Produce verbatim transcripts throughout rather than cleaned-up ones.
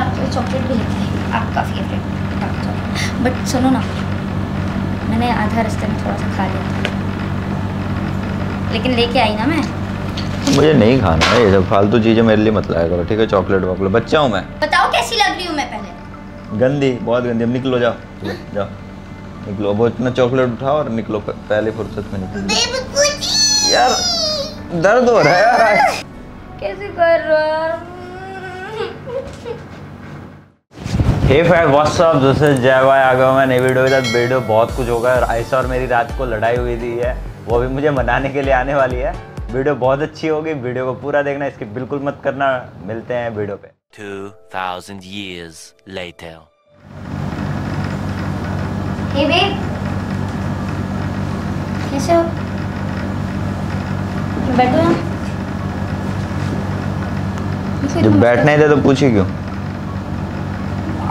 मैं आपको चॉकलेट भी लेके आई, आपका फेवरेट डार्क चॉकलेट। बट सुनो ना, मैंने आधा रास्ते में थोड़ा सा खा लिया, लेकिन लेके आई ना मैं। मुझे नहीं खाना है ये सब फालतू चीज़ें, मेरे लिए मत लाया करो ठीक है, चॉकलेट वॉकलेट। बच्चा हूँ मैं, बताओ कैसी लग रही हूँ मैं पहले? गंदी, बहुत गंदी। अब निकलो, जाओ जाओ निकलो, वो इतना चॉकलेट उठाओ और निकलो, पहले फुर्सत में निकलो। यार दर्द हो रहा है यार, कैसे कर रहा। Hey friends what's up, this is Jai भाई। आ गया मैं नई वीडियो के साथ। वीडियो बहुत कुछ होगा, आयशा और मेरी रात को लड़ाई हुई थी है, वो भी मुझे मनाने के लिए आने वाली है। वीडियो बहुत अच्छी होगी, वीडियो को पूरा देखना, इसकी बिल्कुल मत करना। मिलते हैं वीडियो पे। two thousand years later. Hey babe, कैसे हो? बैठो ना। जब बैठना ही था तो पूछे क्यों?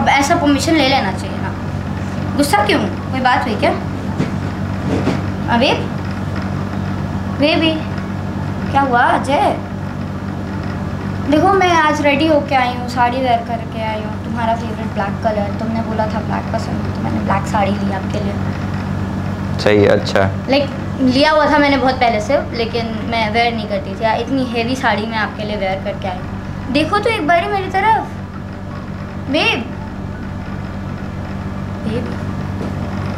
अब ऐसा परमिशन ले लेना चाहिए ना। गुस्सा क्यों? कोई बात हुई क्या? अबे बेबी क्या हुआ? अजय देखो, मैं आज रेडी होके आई हूँ, साड़ी वेयर करके आई हूँ। तुम्हारा फेवरेट ब्लैक कलर, तुमने बोला था ब्लैक पसंद, तो मैंने ब्लैक साड़ी ली आपके लिए। सही है, अच्छा है। लाइक लिया हुआ था मैंने बहुत पहले से, लेकिन मैं वेयर नहीं करती थी। इतनी हेवी साड़ी मैं आपके लिए वेयर करके आई हूँ, देखो तो एक बार मेरी तरफ। बेब बेब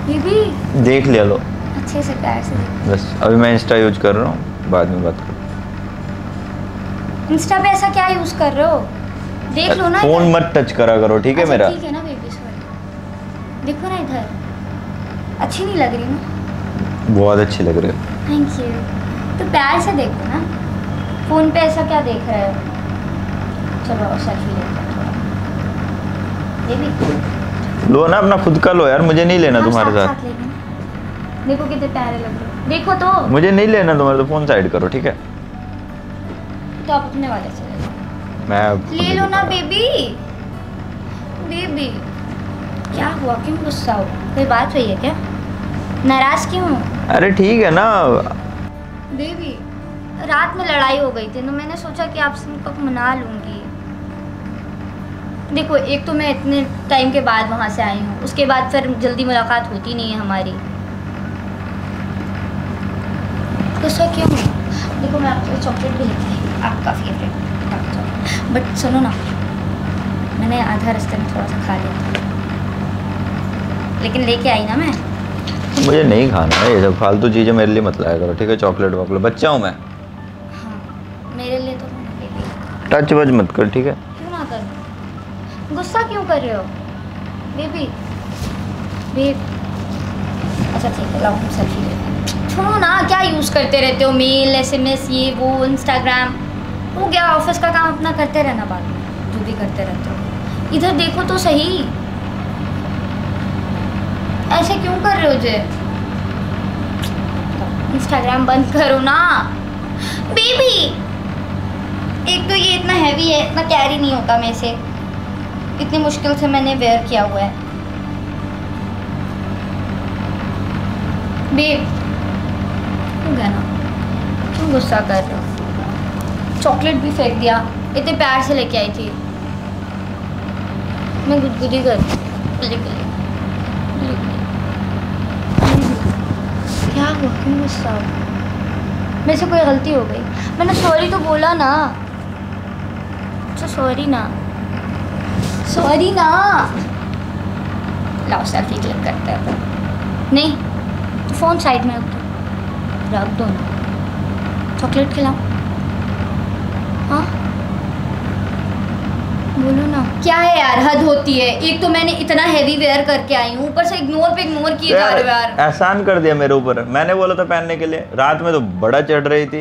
बेबी देख ले लो अच्छे से, प्यार से। बस अभी मैं इंस्टा यूज कर रहा हूँ, बाद में बात करो। इंस्टा पे ऐसा क्या यूज कर रहे हो? देख लो ना, फोन मत टच करा करो ठीक है मेरा? ठीक है ना बेबी, सॉरी। देखो ना इधर, अच्छी नहीं लग रही ना? बहुत अच्छी लग रही है। Thank you. तो प्यार से देखो ना, फोन पे ऐसा क्या देख रहे हो? चलो सेल्फी लेते हैं। बेबी लो ना अपना खुद का लो यार, मुझे नहीं लेना तुम्हारे साथ। देखो कितने प्यारे लग रहे हो, देखो तो। मुझे नहीं लेना तुम्हारे, तो फोन साइड करो ठीक है? तो आप अपने वाले से ले लो। मैं ले लो ना बेबी। बेबी क्या हुआ, क्यों गुस्सा हो? कोई बात हुई है क्या? नाराज क्यों? अरे ठीक है ना बेबी, रात में लड़ाई हो गई थी तो मैंने सोचा कि आपसे मना लूंगी। देखो एक तो मैं इतने टाइम के बाद वहाँ से आई हूँ, उसके बाद फिर जल्दी मुलाकात होती नहीं है हमारी। गुस्सा क्यों? देखो मैं आपको चॉकलेट भी लेके आई, आपका फेवरेट डार्क चॉकलेट। बट सुनो ना, मैंने आधा रास्ते में थोड़ा सा खा लिया था, लेकिन लेके आई ना मैं। मुझे नहीं खाना है ये सब फालतू चीज़ें, मेरे लिए मत लाया करो ठीक है, चॉकलेट वॉकलेट। बच्चा हूँ मैं। हाँ मेरे लिए तो टच वच मत कर ठीक है? क्यों ना कर, गुस्सा क्यों कर रहे हो बेबी? बेबी अच्छा ठीक है, लाओ सेल्फी लेते हैं। छोड़ो ना, क्या यूज़ करते रहते हो मेल, एसएमएस, ये वो, इंस्टाग्राम। हो गया ऑफिस का काम अपना, करते रहना बाद में जो भी करते रहते हो। इधर देखो तो सही, ऐसे क्यों कर रहे हो? जे इंस्टाग्राम बंद करो ना बेबी। एक तो ये इतना हैवी है, इतना कैरी नहीं होता मेरे से, इतनी मुश्किल से मैंने वेयर किया हुआ है। बेब हो गया ना, क्यों गुस्सा कर रहे हो? चॉकलेट भी फेंक दिया, इतने प्यार से लेके आई थी मैं। गुदगुदी कर गली गली क्या हुआ, क्यों गुस्सा हुआ? मेरे से कोई गलती हो गई, मैंने सॉरी तो बोला ना। अच्छा सॉरी ना, सॉरी ना। लाओ सेल्फी क्लिक करते हैं। नहीं तो फ़ोन साइड में रख दो, रख दो ना। चॉकलेट खिलाओ। हाँ बोलो ना, क्या है यार, हद होती है। एक तो मैंने इतना हैवी वेयर करके आई हूँ, ऊपर से इग्नोर पे इग्नोर किए जा रहे हो यार। एहसान कर दिया मेरे ऊपर, मैंने बोला था पहनने के लिए, रात में तो बड़ा चढ़ रही थी।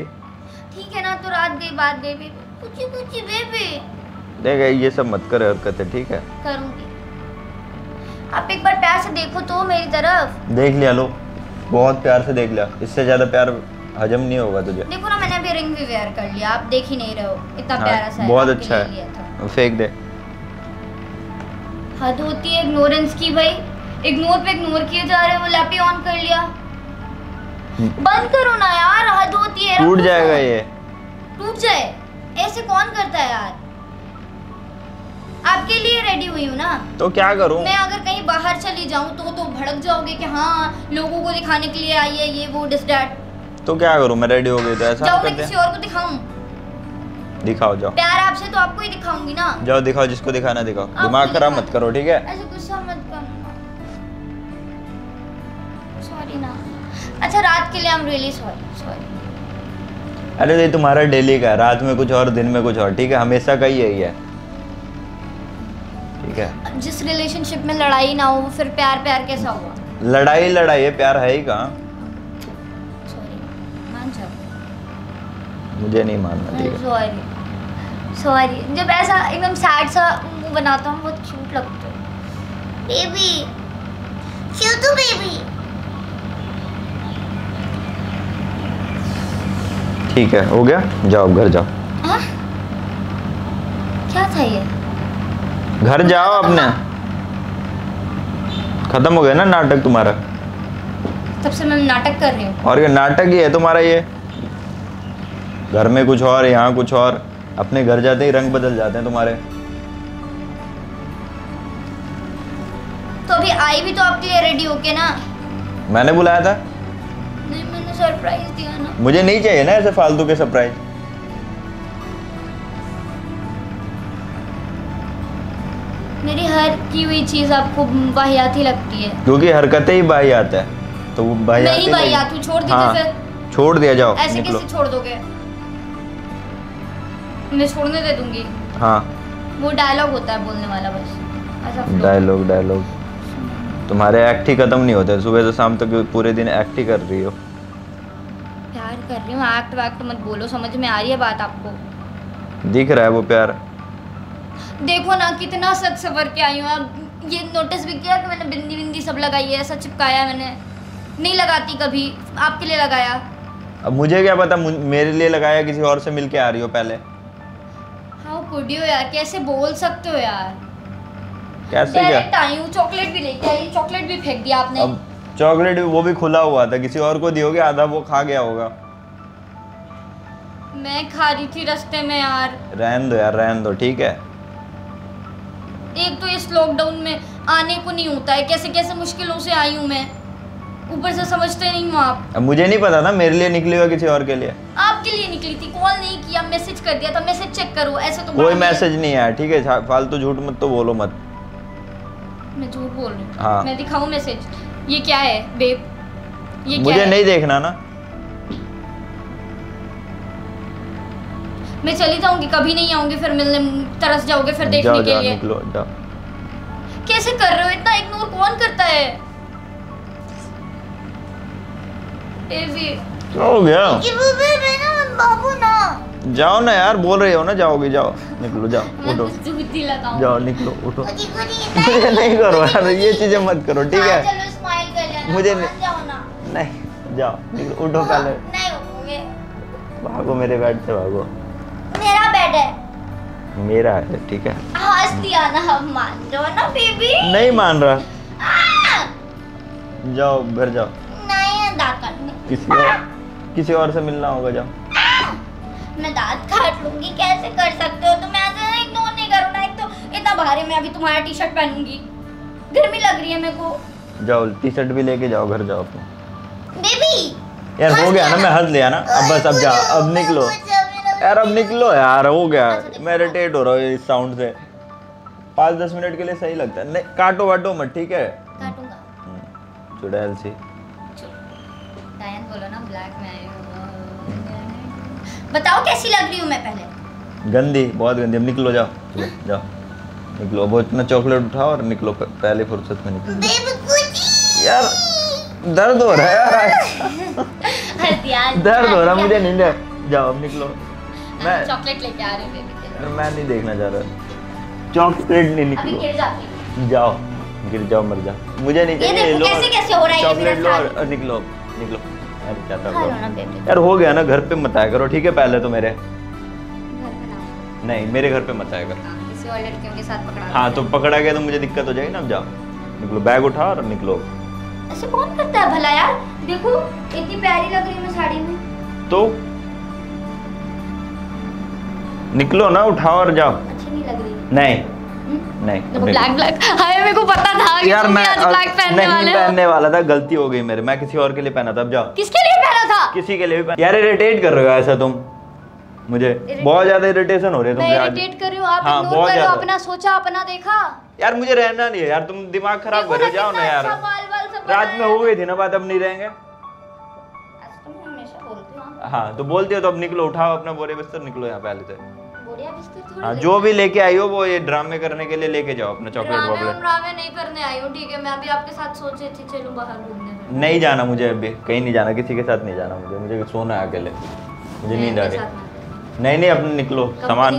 ठीक है ना, तो रात गई बात गई बेबी, कुछ कुछ बेबी। देख ये सब मत कर हरकतें ठीक है? करूँगी। आप एक बार प्यार से देखो तो मेरी तरफ। देख लिया लो, बहुत प्यार से देख लिया, इससे ज़्यादा प्यार हजम नहीं होगा तुझे। देखो ना मैंने अभी रिंग भी वेयर कर लिया, आप देख ही नहीं रहे हो, इतना प्यारा सा है। बहुत अच्छा है, फेंक दे। हद होती है इग्नोरेंस की भाई, इग्नोर पे इग्नोर किए जा रहे हो। लैपी ऑन कर लिया, बंद करो ना यार, हद होती है। टूट जाएगा ये, टूट जाए। ऐसे कौन करता है यार? आपके लिए रेडी हुई हूँ ना, तो क्या करूँ मैं? अगर कहीं बाहर चली जाऊँ तो तो भड़क जाओगे कि हाँ लोगों को दिखाने के लिए आई है ये वो डिस डैट। तो क्या करूँ मैं रेडी हो गई तो ऐसा जाओ, मैं किसी और को दिखाऊँ? दिखाओ जाओ, प्यार आपसे तो आपको ही दिखाऊंगी ना। जाओ दिखाओ, जिसको दिखाना दिखाओ, दिमाग खराब मत करो ठीक है? ऐसे गुस्सा मत करो, सॉरी ना। अच्छा रात के लिए I am really sorry. Sorry अरे ये तुम्हारा डेली का, रात में कुछ और दिन में कुछ और, ठीक है? हमेशा का ही यही है ठीक है? जिस रिलेशनशिप में लड़ाई ना हो फिर प्यार प्यार कैसा होगा? लड़ाई लड़ाई है, प्यार है ही कहाँ? सॉरी मान जाओ, मुझे नहीं मानना ठीक है? सॉरी सॉरी, जब ऐसा एकदम सैड सा मुंह बनाता हूँ बहुत क्यूट लगता है। बेबी क्यों तू बेबी? ठीक है हो गया, जाओ घर जाओ। आ? क्या था ये? घर जाओ अपने, खत्म हो गया ना नाटक तुम्हारा। तब से मैं नाटक कर रही हूँ। और क्या नाटक ही है तुम्हारा ये, घर में कुछ और यहाँ कुछ और, अपने घर जाते ही रंग बदल जाते हैं तुम्हारे। तो अभी आई भी तो आपके लिए रेडी होके ना। मैंने बुलाया था? नहीं मैंने सरप्राइज दिया ना। मुझे नहीं चाहिए ना ऐसे फालतू के सरप्राइज। मेरी हर की हुई चीज आपको बाहियात ही लगती है, क्योंकि हरकतें ही बाहियात है तो वो बाहियात नहीं। बाहियात तू छोड़ दीजिए। हाँ, फिर छोड़ दिया जाओ। ऐसे कैसे छोड़ दोगे? मैं छोड़ने दे दूंगी? हाँ वो डायलॉग होता है बोलने वाला, बस डायलॉग डायलॉग। तुम्हारे एक्ट ही खत्म नहीं होते, सुबह से शाम तक पूरे दिन एक्ट ही कर रही हो। प्यार कर रही हूँ, एक्ट वैक्ट मत बोलो, समझ में आ रही है बात? आपको दिख रहा है वो प्यार? देखो ना कितना सच सवर के आई हूँ। अब ये नोटिस भी किया कि मैंने बिंदी बिंदी सब लगाई है, ऐसा चिपकाया मैंने, नहीं लगाती कभी, आपके लिए लगाया। अब मुझे क्या पता मेरे लिए लगाया, किसी और से मिल के आ रही हो पहले। हाउ कुड यू यार, कैसे बोल सकते हो यार? कैसे क्या? चॉकलेट भी लेके आई, चॉकलेट भी फेंक दिया आपने। अब चॉकलेट वो भी खुला हुआ था, किसी और को दियोगे आधा वो खा गया होगा। मैं खा रही थी रास्ते में यार। रहन दो यार रहन दो ठीक है? एक तो इस लॉकडाउन में आने को नहीं होता है, कैसे कैसे मुश्किलों से आई हूँ मैं, ऊपर से समझते नहीं हो आप। अब मुझे नहीं पता था मेरे लिए निकली हो किसी और के लिए। आपके लिए निकली थी, कॉल नहीं किया, मैसेज कर दिया था, मैसेज चेक करो। ऐसा तो कोई मैसेज नहीं आया ठीक है? फालतू झूठ मत तो बोलो मत। मैं झूठ बोल रही हूँ? हाँ। मैं दिखाऊं मैसेज? ये क्या है बेब, ये मुझे क्या है? नहीं देखना ना, मैं चली जाऊंगी, कभी नहीं आऊंगी, फिर मिलने तरस जाओगे फिर देखने जाओ, के जाओ, लिए निकलो, जाओ। कैसे कर रहे हो, इतना इग्नोर कौन करता है? क्या हो गया? बाबू ना जाओ ना यार, बोल रहे हो ना, जाओगी जाओ, निकलो जाओ, उठो जाओ, निकलो उठो। मुझे नहीं करो यार ये चीजें मत करो ठीक है? चलो स्माइल कर लेना, मुझे नहीं, जाओ निकलो उठो पहले। भागो मेरे बेड से, भागो। मेरा बेड है, मेरा है ठीक है? हंस दिया ना, मान जाओ ना बेबी। नहीं मान रहा, जाओ घर जाओ। नहीं किसी और किसी और से मिलना होगा, जाओ। मैं दांत काट लूंगी, कैसे कर सकते हो तुम? मैं ऐसे इग्नोर नहीं करूँ ना, एक तो इतना भारी मैं अभी तुम्हारा टी शर्ट पहनूंगी, गर्मी लग रही है मेरे को। जाओ टी शर्ट भी लेके जाओ घर जाओ अपने। बेबी यार हो गया ना, मैं हंस लिया ना, अब बस अब जाओ, अब निकलो यार, अब निकलो यार, हो गया। मैं इरिटेट हो रहा हूँ इस साउंड से, पाँच दस मिनट के लिए सही लगता है। नहीं काटो वाटो मत ठीक है? काटूंगा चुड़ैल सी। डायन बोलो ना, ब्लैक में आई हूँ। बताओ कैसी लग रही हूँ मैं पहले? गंदी, बहुत गंदी। अब निकलो जाओ, चलो जाओ निकलो, अब इतना चॉकलेट उठाओ और निकलो पहले फुर्सत में, निकलो। बेवकूफी यार, दर्द हो रहा है यार, दर्द हो रहा है मुझे, नींद है, जाओ अब निकलो। मैं चॉकलेट लेके आ रही हूँ बेबी के लिए। मैं नहीं देखना चाह रहा चॉकलेट, नहीं निकलो, गिर जाओ जाओ, गिर जाओ मर जाओ, मुझे नहीं चाहिए। कैसे कैसे हो रहा है चॉकलेट, लो और निकलो निकलो। यार हो गया ना, घर पे मत आया करो ठीक है? पहले तो मेरे घर पे ना, नहीं मेरे घर पे मत आया करो। हाँ, किसी और लड़कियों के साथ पकड़ा। हाँ तो पकड़ा गया तो मुझे दिक्कत हो जाएगी ना। अब जाओ निकलो, बैग उठाओ और निकलो। ऐसे कौन करता है भला यार? देखो इतनी प्यारी लग रही है मैं साड़ी में, तो निकलो ना, उठाओ और जाओ। अच्छी नहीं लग रही? नहीं नहीं ब्लैक ब्लैक। हाय मेरे को पता था कि यार मैं ब्लैक पहनने वाले हो। पहनने वाला था, गलती हो गई मेरे, मैं किसी और के लिए पहना था। अब जाओ। किसके लिए पहना था? किसी के लिए भी। यार इरिटेट कर रहे हो ऐसा तुम मुझे, बहुत ज्यादा इरिटेशन हो रही है तुमसे। मैं इरिटेट कर रही हूं, आप इग्नोर करो। अपना सोचा अपना देखा। यार मुझे रहना नहीं है यार, तुम दिमाग खराब कर रहे हो। जाओ ना यार, रात में हो गई थी ना बात, अब नहीं रहेंगे। हाँ तो बोलते हो तो अब निकलो, उठाओ अपना बोरे बिस्तर, निकलो यहाँ पहले से। बोरिया बिस्तर हाँ, जो भी लेके आई हो वो ये ड्रामे करने के लिए लेके जाओ अपना। चॉकलेट वॉकलेट ड्रामे नहीं करने आई हूँ, ठीक है। मैं अभी आपके साथ सोच रही थी चलूं बाहर घूमने। नहीं जाना मुझे, अभी कहीं नहीं जाना, किसी के साथ नहीं जाना मुझे। मुझे सोना है अकेले, मुझे नींद आ रही। नहीं नहीं अपने निकलो, सामान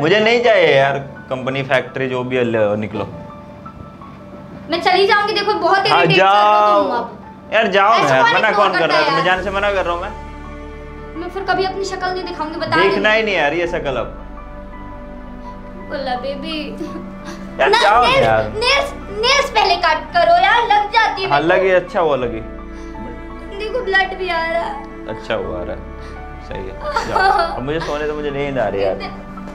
मुझे नहीं चाहिए यार। कंपनी फैक्ट्री जो भी है निकलो, मैं चली जाऊंगी। देखो बहुत इरिटेट कर रहे हो तुम अब। यार जाओ यार, मना कौन कर रहा है तुम्हें? जाने से मना कर रहा हूँ मैं। मैं फिर कभी अपनी शक्ल नहीं दिखाऊंगी, बता रही हूं। देखना ही नहीं यार ये शक्ल अब। बोला बेबी यार जाओ यार, नेल्स नेल्स पहले काट करो यार, लग जाती है। हां लगी, अच्छा हुआ लगी। देखो ब्लड भी आ रहा है। अच्छा हुआ आ रहा है, सही है। जाओ अब मुझे सोने दो, मुझे नींद आ रही है यार।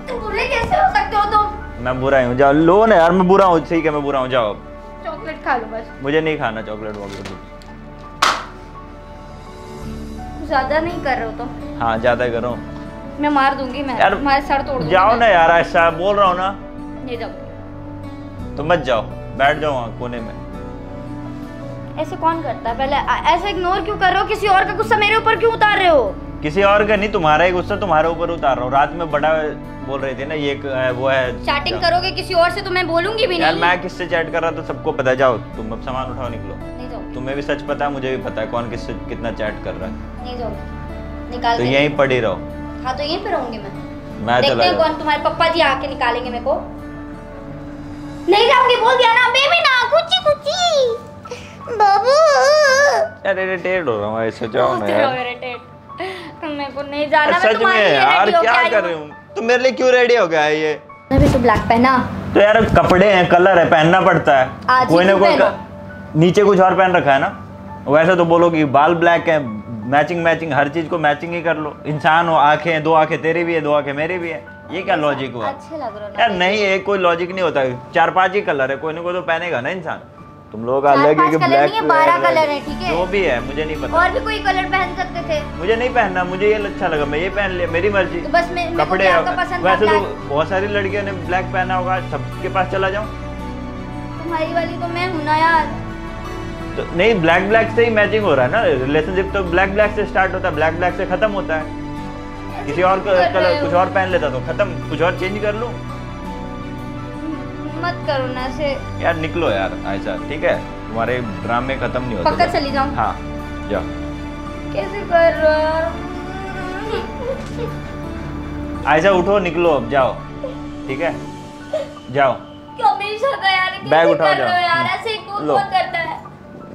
तुम बुरे कैसे हो सकते हो तुम? मैं बुरा हूं? जाओ लो ना यार, मैं बुरा हूं, ठीक है मैं बुरा हूं। जाओ अब चॉकलेट खा लो बस। मुझे नहीं खाना चॉकलेट वगैरह, ज्यादा नहीं कर रहे हो तो? हाँ ज्यादा कर रहा हूँ मैं, मार दूंगी मैं यार, तुम्हारे सर तोड़ दूंगी। जाओ ना यार, ऐसा बोल रहा हूँ ना। नहीं जाओ तो मत जाओ, बैठ जाओ वहाँ कोने में। ऐसे कौन करता है? पहले ऐसे इग्नोर क्यों कर रहे हो? किसी और का गुस्सा मेरे ऊपर क्यों उतार रहे हो? किसी और का नहीं, तुम्हारा ही गुस्सा तुम्हारे ऊपर उतार रहा हूँ। रात में बड़ा बोल रहे थे ना ये वो है। चैटिंग करोगे किसी और से तो मैं बोलूंगी भी नहीं। मैं किससे चैट कर रहा था सबको पता। जाओ तुम अब, सामान उठाओ निकलो। तुम्हें भी सच पता है, मुझे भी पता है कौन किससे कितना चैट कर रहा है। नहीं जाओ, निकाल तो यहीं पड़ी रहो। हाँ तो यहीं पे रहूंगी मैं। मैं देखते हैं कौन, तुम्हारे पापा जी आके निकालेंगे मेरे को। नहीं जाऊंगी, बोल दिया ना। बेबी ना कुची कुची बाबू। अरे इरिटेट हो रहा हूं ऐसे, जाओ ना यार। इरिटेट मेरे को नहीं जाना। मैं तुम्हारे लिए यार क्या कर रही हूं? तुम मेरे लिए क्यों रेडी हो गया है ये? अभी तो ब्लैक पहना तो यार कपड़े हैं, कलर है, पहनना पड़ता है। कोई ना कोई नीचे कुछ और पहन रखा है ना, वैसे तो बोलो कि बाल ब्लैक है, मैचिंग मैचिंग हर चीज को मैचिंग ही कर लो। इंसान हो, आंखें, दो आंखें तेरी भी है, दो आंखें मेरी भी है। ये क्या लॉजिक हुआ? अच्छे लग रहे हो यार। नहीं ये कोई लॉजिक नहीं होता, चार पांच ही कलर है, कोई ना कोई तो पहनेगा ना इंसान। तुम लोग अलग है कि ब्लैक है, बारह कलर है, ठीक है जो भी है मुझे नहीं पता। और भी कोई कलर पहन सकते थे, मुझे नहीं पहनना। मुझे ये अच्छा लगा, मैं ये पहन लिया, मेरी मर्जी। बस कपड़े वैसे तो बहुत सारी लड़कियों ने ब्लैक पहना होगा, सबके पास चला जाऊँ। तुम्हारी वाली तो मैं हूँ ना यार। तो नहीं ब्लैक ब्लैक से ही मैचिंग हो रहा है ना रिलेशनशिप, तो ब्लैक ब्लैक से स्टार्ट होता है, ब्लैक ब्लैक से खत्म होता है। किसी और कलर कुछ और पहन लेता तो खत्म, कुछ और चेंज कर लूं। मत करो ना से यार, निकलो यार ऐसा, ठीक है तुम्हारे ड्रामे खत्म नहीं होते। पक्का चली जाऊं? हां जाओ। कैसे कर रहे हो ऐसा? उठो निकलो अब, जाओ ठीक है जाओ। क्यों हमेशा का यार बैग उठाओ जाओ यार, ऐसे कौन कौन करता है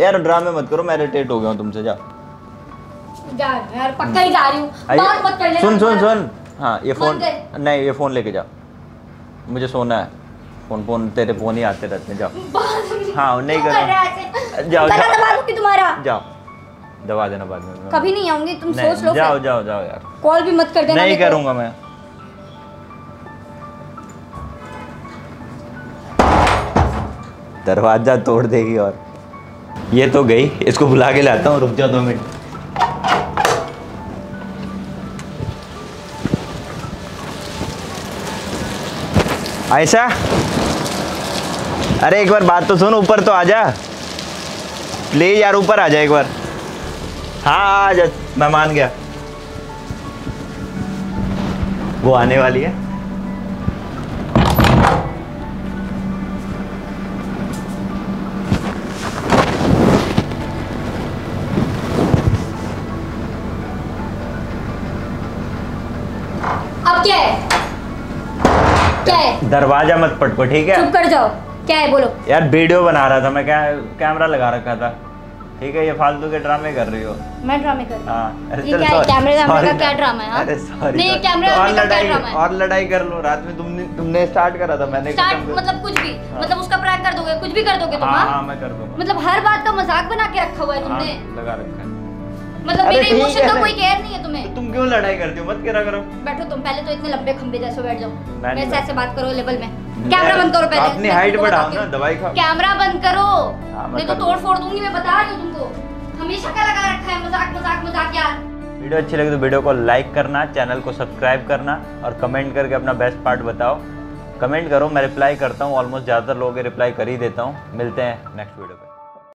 यार? ड्रामे मत करो, मैं इरिटेट हो गया हूं तुमसे। जा जा यार, पक्का ही जा रही हूं, बात मत कर ले। सुन सुन सुन हां ये फोन नहीं, ये फोन लेके जा, मुझे सोना है। फोन फोन तेरे फोन ही आते रहते हैं। जाओ हां नहीं करो, जाओ जाओ दबा दूंगी तुम्हारा। जाओ दबा देना बाद में, कभी नहीं आऊंगी तुम सोच लो। जाओ जाओ जाओ यार, कॉल भी मत कर देना। नहीं करूंगा मैं। दरवाजा तोड़ देगी। और ये तो गई, इसको बुला के लाता हूँ, रुक जाओ दो मिनट। आयशा अरे एक बार बात तो सुन, ऊपर तो आजा प्लीज यार, ऊपर आजा एक बार। हाँ आजा, मैं मान गया। वो आने वाली है। दरवाजा मत पटको, ठीक है? चुप कर जाओ। क्या है बोलो? यार वीडियो बना रहा था मैं, क्या कैमरा लगा रखा था, ठीक है? ये फालतू के ड्रामे कर रही हो। मैं ड्रामे कर रही हूं? अरे ये क्या है कैमरे का क्या ड्रामा है? अरे सॉरी नहीं, कैमरा का क्या ड्रामा है? और लड़ाई कर लो रात में, तुमने तुमने स्टार्ट करा था, मैंने स्टार्ट मतलब कुछ भी, मतलब उसका प्रैंक कर दोगे, कुछ भी कर दोगे तुम? हां मैं कर दूंगा, मतलब हर बात का मजाक बना के रखा हुआ है तुमने, लगा रखा है। मतलब मेरे इमोशन का कोई केयर नहीं है तुम्हें। तो तुम क्यों लड़ाई करती हो, मत करा करो। बैठो तुम पहले तो, इतने लंबे खंबे जैसे बैठ जाओ, मेरे से ऐसे बात करो लेवल में। कैमरा बंद करो पहले, अपनी हाइट बढ़ाओ ना, दवाई खाओ। कैमरा बंद करो, मैं तो तोड़ फोड़ दूंगी, मैं बता रही हूं तुमको। हमेशा का लगा रखा है मजाक मजाक मजाक यार। वीडियो अच्छी लगे तो वीडियो को लाइक करना, चैनल को सब्सक्राइब करना और कमेंट करके अपना बेस्ट पार्ट बताओ। कमेंट करो, मैं रिप्लाई करता हूँ, ऑलमोस्ट ज़्यादातर लोगों के रिप्लाई कर ही देता हूँ। मिलते हैं नेक्स्ट वीडियो पे।